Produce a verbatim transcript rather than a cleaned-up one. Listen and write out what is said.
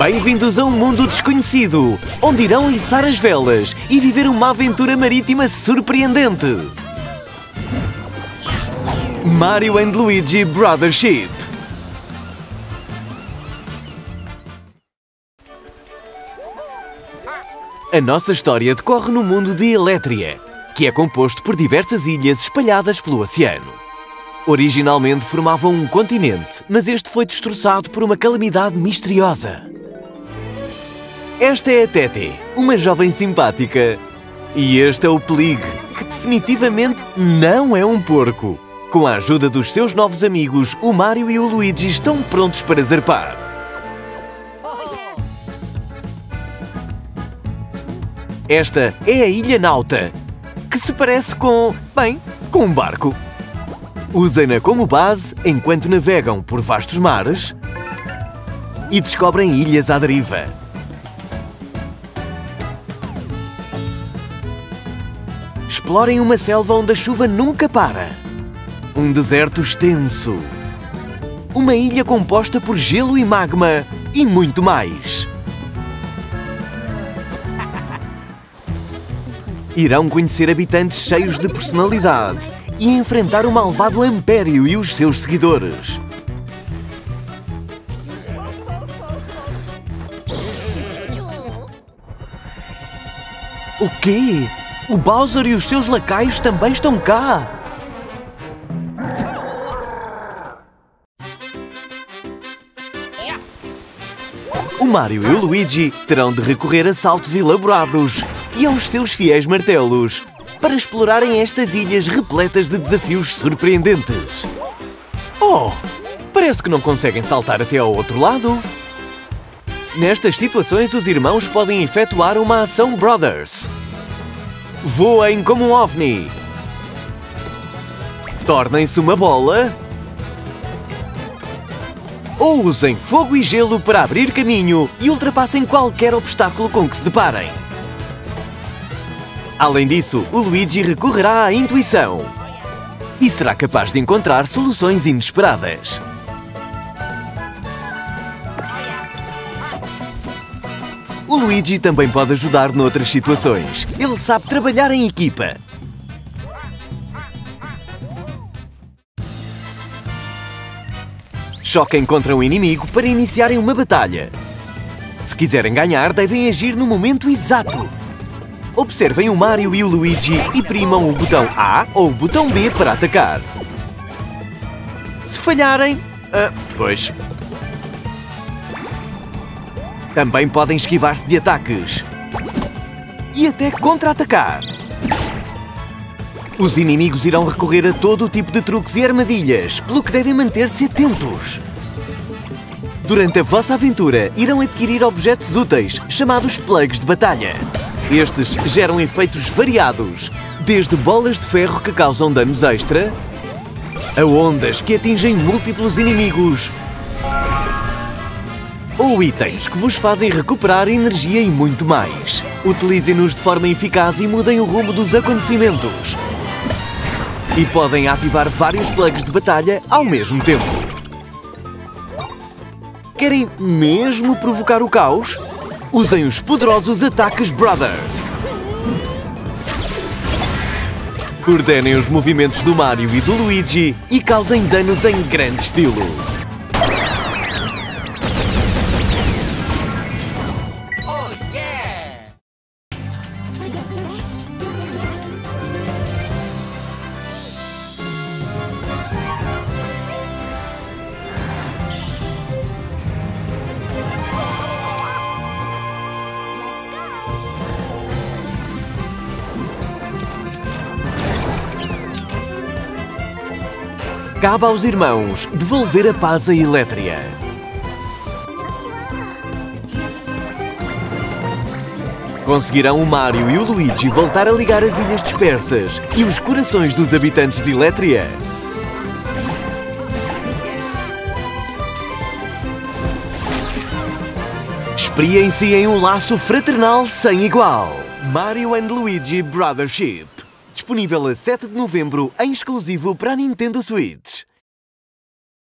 Bem-vindos a um mundo desconhecido, onde irão içar as velas e viver uma aventura marítima surpreendente. Mario and Luigi Brothership. A nossa história decorre no mundo de Elétria, que é composto por diversas ilhas espalhadas pelo oceano. Originalmente formavam um continente, mas este foi destroçado por uma calamidade misteriosa. Esta é a Tete, uma jovem simpática. E este é o Plig, que definitivamente não é um porco. Com a ajuda dos seus novos amigos, o Mario e o Luigi estão prontos para zarpar. Esta é a Ilha Nauta, que se parece com... bem, com um barco. Usem-na como base enquanto navegam por vastos mares e descobrem ilhas à deriva. Explorem uma selva onde a chuva nunca para. Um deserto extenso. Uma ilha composta por gelo e magma e muito mais. Irão conhecer habitantes cheios de personalidade e enfrentar o malvado Império e os seus seguidores. O quê? O Bowser e os seus lacaios também estão cá? O Mario e o Luigi terão de recorrer a saltos elaborados e aos seus fiéis martelos, para explorarem estas ilhas repletas de desafios surpreendentes. Oh! Parece que não conseguem saltar até ao outro lado. Nestas situações, os irmãos podem efetuar uma ação Brothers. Voem como um ovni. Tornem-se uma bola. Ou usem fogo e gelo para abrir caminho e ultrapassem qualquer obstáculo com que se deparem. Além disso, o Luigi recorrerá à intuição e será capaz de encontrar soluções inesperadas. O Luigi também pode ajudar noutras situações. Ele sabe trabalhar em equipa. Choquem contra o inimigo para iniciarem uma batalha. Se quiserem ganhar, devem agir no momento exato. Observem o Mario e o Luigi e primam o botão A ou o botão B para atacar. Se falharem... Ah, pois... Também podem esquivar-se de ataques. E até contra-atacar. Os inimigos irão recorrer a todo o tipo de truques e armadilhas, pelo que devem manter-se atentos. Durante a vossa aventura, irão adquirir objetos úteis, chamados plugs de batalha. Estes geram efeitos variados, desde bolas de ferro que causam danos extra, a ondas que atingem múltiplos inimigos, ou itens que vos fazem recuperar energia e muito mais. Utilizem-nos de forma eficaz e mudem o rumo dos acontecimentos. E podem ativar vários plugs de batalha ao mesmo tempo. Querem mesmo provocar o caos? Usem os poderosos Ataques Brothers. Coordenem os movimentos do Mario e do Luigi e causem danos em grande estilo. Oh, yeah! Cabe aos irmãos devolver a paz a Elétria. Conseguirão o Mario e o Luigi voltar a ligar as ilhas dispersas e os corações dos habitantes de Elétria? Experienciem um laço fraternal sem igual. Mario and Luigi Brothership. Disponível a sete de novembro, em exclusivo para a Nintendo Switch.